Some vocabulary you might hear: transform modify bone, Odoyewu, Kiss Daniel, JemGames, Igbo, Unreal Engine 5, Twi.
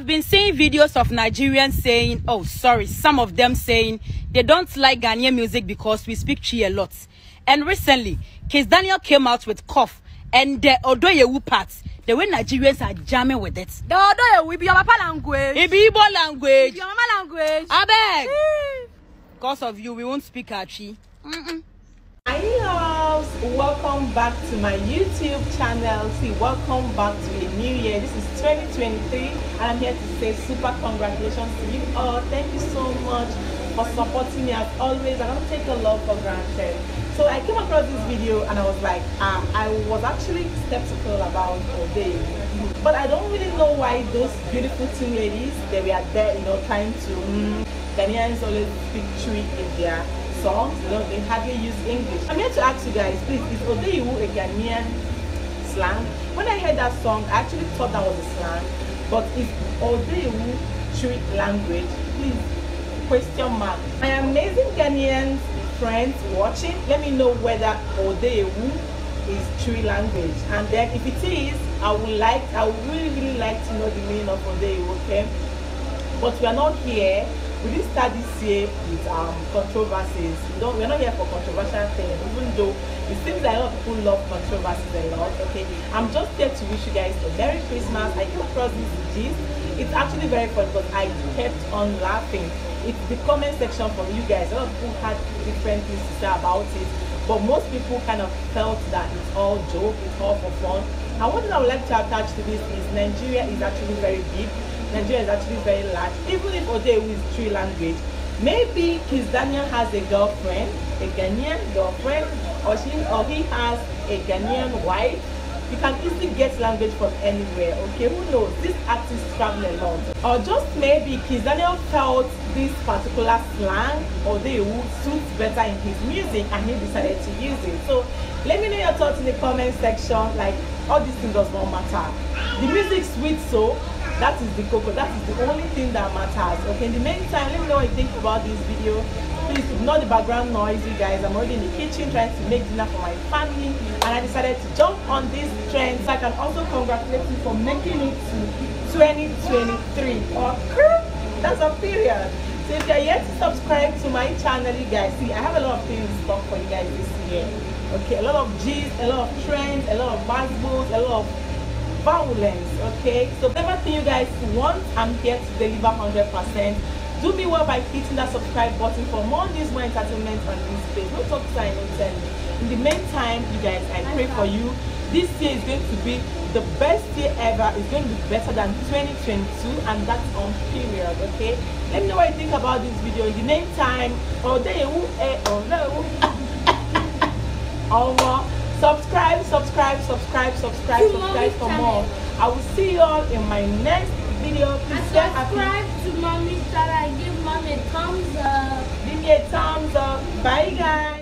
I've been seeing videos of Nigerians saying, oh, sorry, some of them saying they don't like Ghanaian music because we speak Chi a lot. And recently, Kiss Daniel came out with Cough and the Odoyewu part, the way Nigerians are jamming with it. The Odoyewu be your papa language. It be Igbo language. It be your mama language. I beg. Because of you, we won't speak our Chi. Hi loves, welcome back to my YouTube channel. See, welcome back to a new year. This is 2023 and I'm here to say super congratulations to you all. Thank you so much for supporting me as always. I don't take your love for granted. So I came across this video and I was like, I was actually skeptical about Odoyewu, but I don't really know why those beautiful two ladies, they were there, you know, trying to Ghanaians always speak Twi in their songs, you know, they hardly use English. I'm here to ask you guys, please, is Odoyewu a Ghanaian slang? When I heard that song, I actually thought that was a slang, but is Odoyewu Twi language? Please, question mark. My amazing Ghanaian friends watching, let me know whether Odoyewu is Twi language, and then if it is, I would really like to know the meaning of Odoyewu, okay? But we are not here. We didn't start this year with controversies. We're not here for controversial things, even though it seems like a lot of people love controversies a lot, okay? I'm just here to wish you guys a Merry Christmas. I came across this gist. It's actually very funny, but I kept on laughing. It's the comment section from you guys. A lot of people had different things to say about it, but most people kind of felt that it's all joke, it's all for fun. And what I would like to attach to this is Nigeria is actually very big. Nigeria is actually very large. Even if Odoyewu is Twi language, maybe Kiss Daniel has a girlfriend, a Ghanaian girlfriend, or he has a Ghanaian wife. You can easily get language from anywhere, okay? Who knows? This artist travel a lot. Or just maybe Kiss Daniel felt this particular slang Odoyewu suits better in his music and he decided to use it. So let me know your thoughts in the comment section. Like, all these things does not matter. The music's sweet, so that is the cocoa. That is the only thing that matters, okay? In the meantime, let me know what you think about this video. Please ignore the background noise, you guys. I'm already in the kitchen trying to make dinner for my family, and I decided to jump on this trend so I can also congratulate you for making it to 2023. Okay? That's a period. So if you're yet to subscribe to my channel, you guys, see, I have a lot of things in stock for you guys this year. Okay, a lot of G's, a lot of trends, a lot of buzzwords, a lot of violence, okay? So everything you guys want, I'm here to deliver 100%. Do me well by hitting that subscribe button for more news, more entertainment on this page. No talk time, no telling. In the meantime, you guys, I pray for you. This year is going to be the best year ever. It's going to be better than 2022, and that's on period, okay? Let me know what you think about this video. In the meantime, subscribe for more. I will see you all in my next video. Please subscribe to Mommy's channel and give Mommy a thumbs up. Give me a thumbs up. Bye guys.